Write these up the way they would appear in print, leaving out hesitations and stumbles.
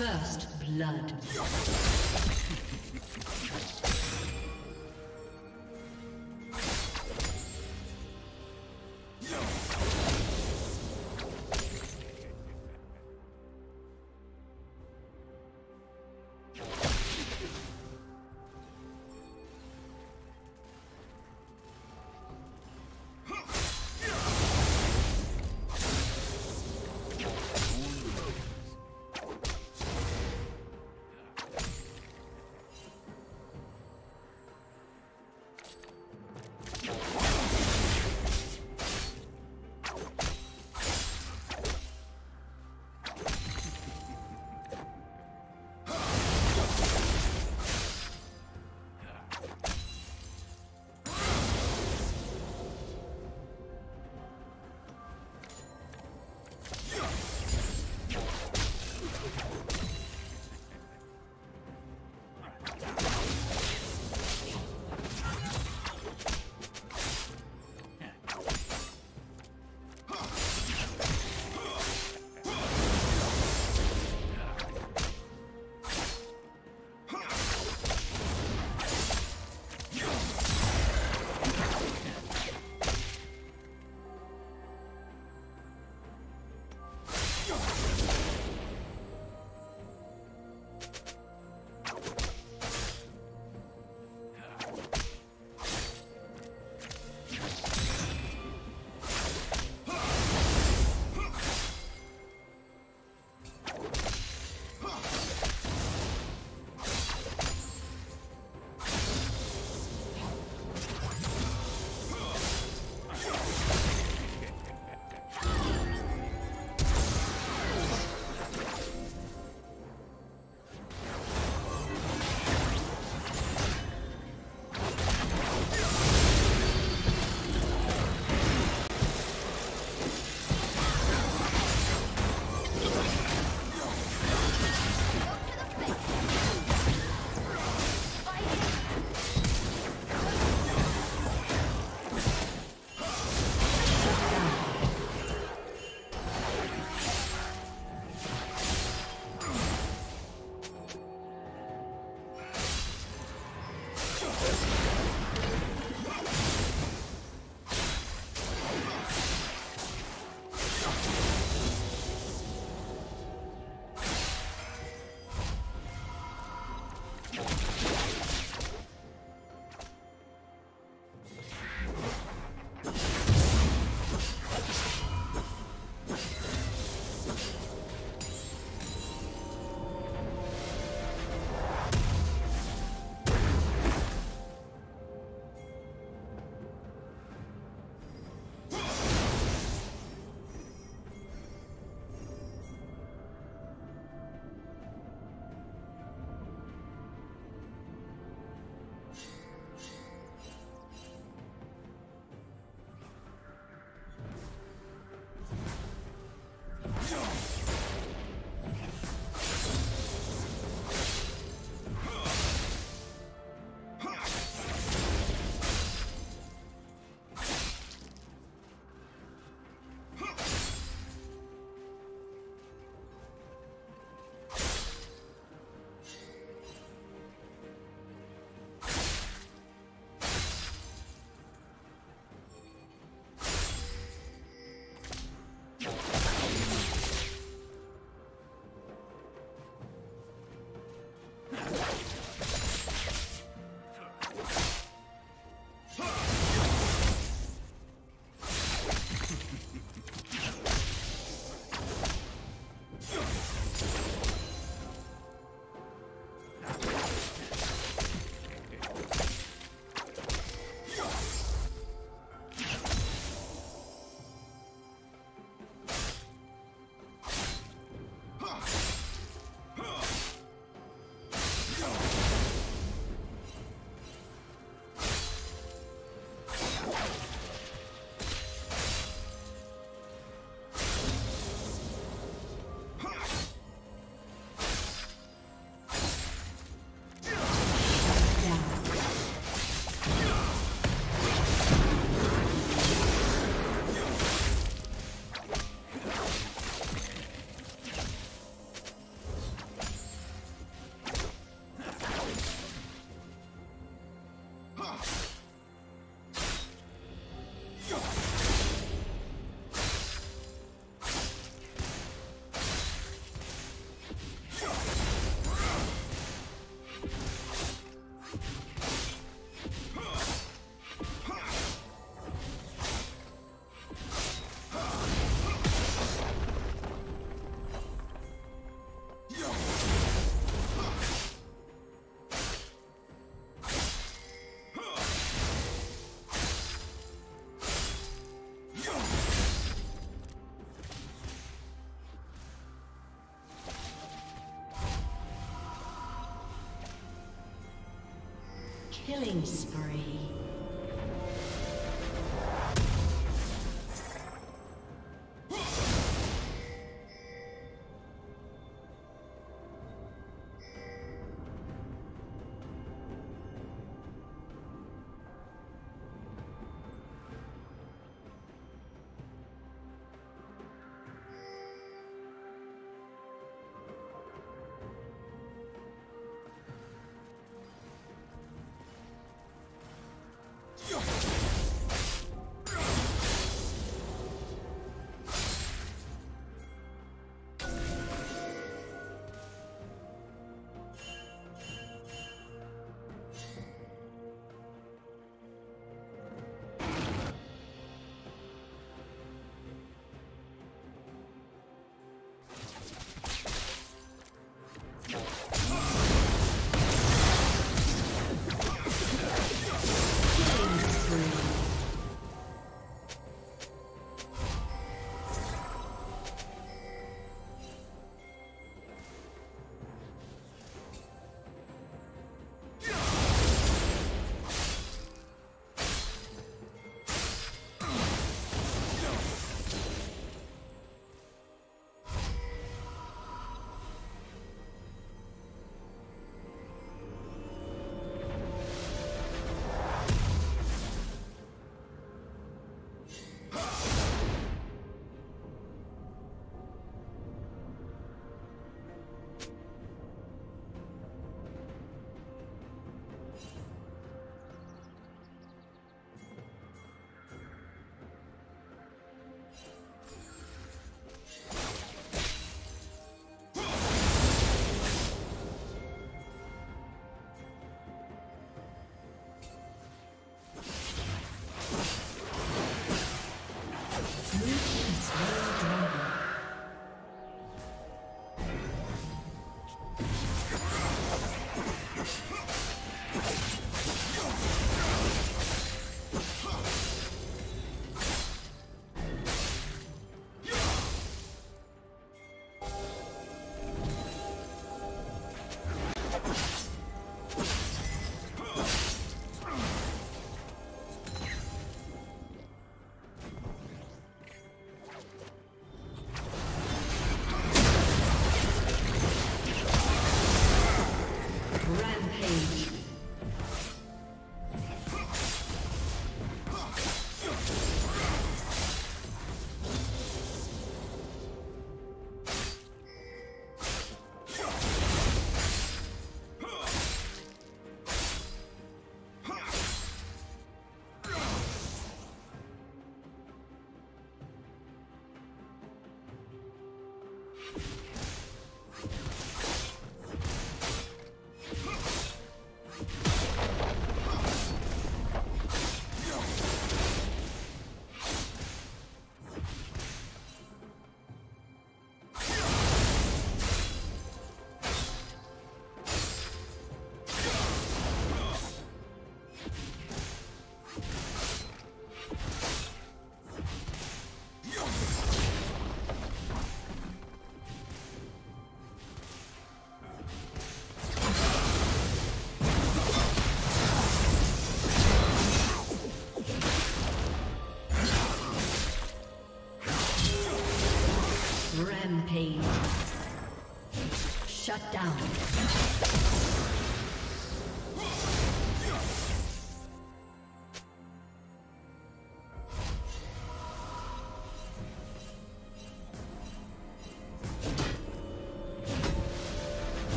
First blood. Killing spree.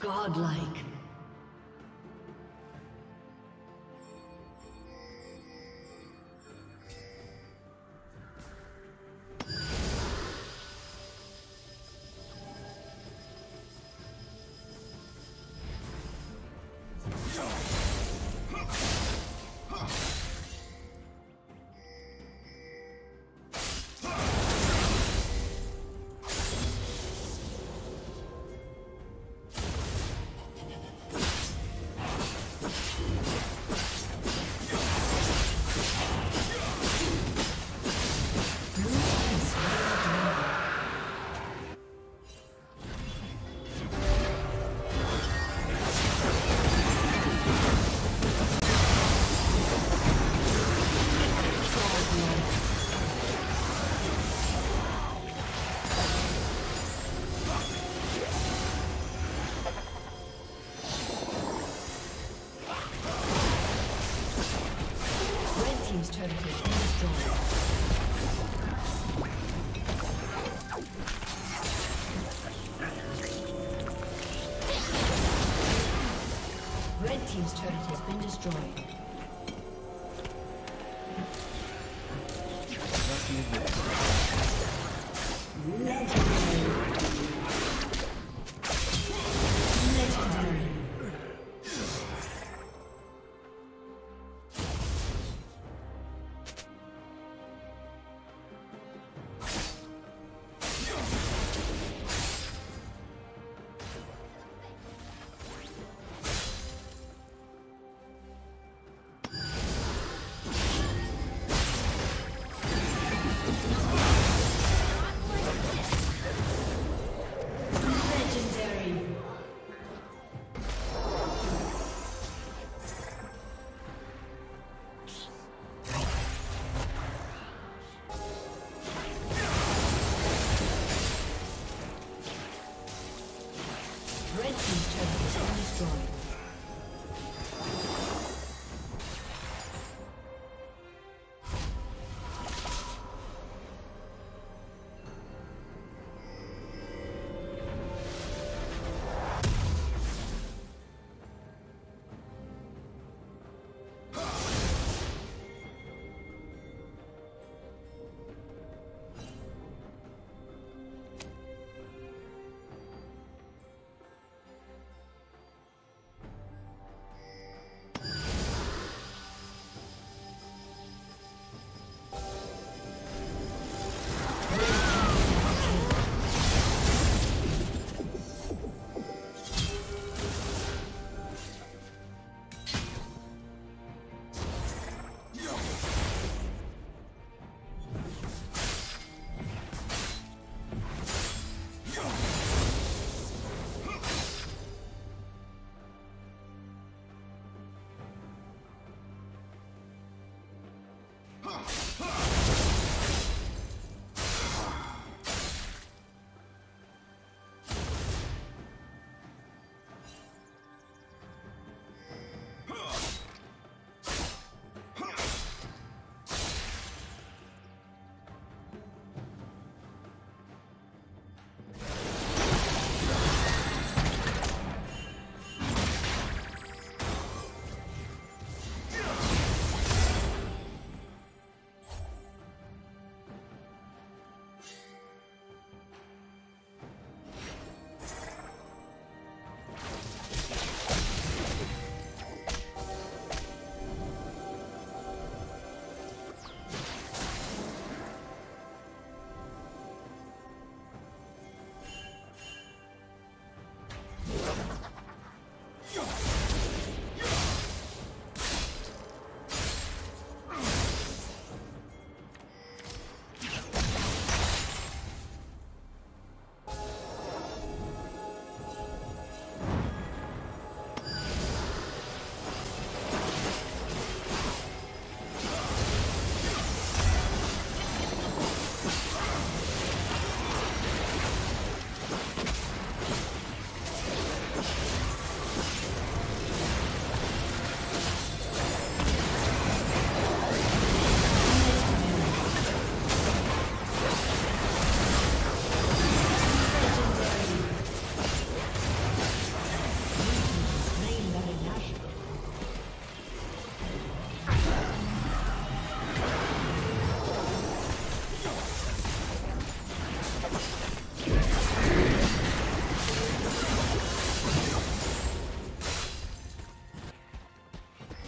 Godlike. Team's turret has been destroyed. Legendary.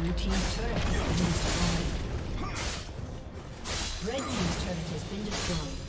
Red team's turret has been destroyed.